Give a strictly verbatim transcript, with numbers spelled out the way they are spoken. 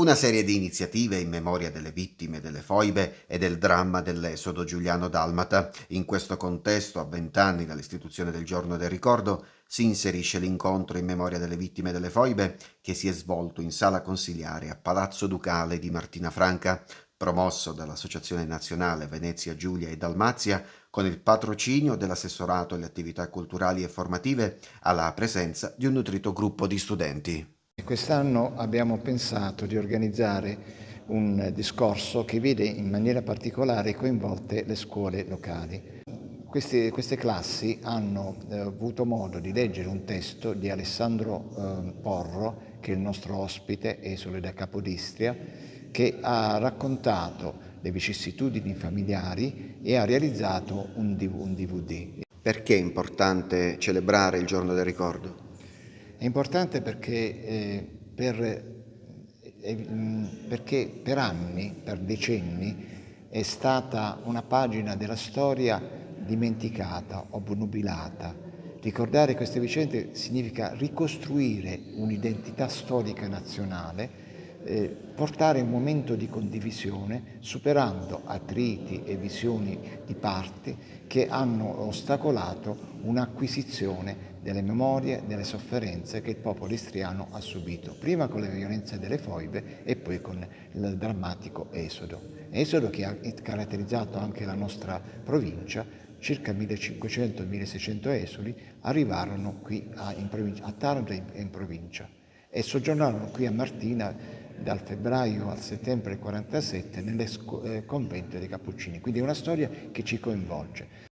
una serie di iniziative in memoria delle vittime delle foibe e del dramma dell'esodo giuliano-dalmata. In questo contesto, a vent'anni dall'istituzione del Giorno del Ricordo, si inserisce l'incontro in memoria delle vittime delle foibe che si è svolto in sala consiliare a Palazzo Ducale di Martina Franca, promosso dall'Associazione Nazionale Venezia, Giulia e Dalmazia, con il patrocinio dell'assessorato alle attività culturali e formative, alla presenza di un nutrito gruppo di studenti. Quest'anno abbiamo pensato di organizzare un discorso che vede in maniera particolare coinvolte le scuole locali. Queste, queste classi hanno eh, avuto modo di leggere un testo di Alessandro eh, Porro, che è il nostro ospite, esule da Capodistria, che ha raccontato le vicissitudini familiari e ha realizzato un D V D. Perché è importante celebrare il Giorno del Ricordo? È importante perché, eh, per, eh, perché per anni, per decenni, è stata una pagina della storia dimenticata, obnubilata. Ricordare queste vicende significa ricostruire un'identità storica nazionale, eh, portare un momento di condivisione, superando attriti e visioni di parte che hanno ostacolato un'acquisizione delle memorie, delle sofferenze che il popolo istriano ha subito, prima con le violenze delle foibe e poi con il drammatico esodo. Esodo che ha caratterizzato anche la nostra provincia, circa millecinquecento milleseicento esuli arrivarono qui a, in provincia, a Taranto e in provincia e soggiornarono qui a Martina dal febbraio al settembre del quarantasette nelle eh, convento dei Cappuccini, quindi è una storia che ci coinvolge.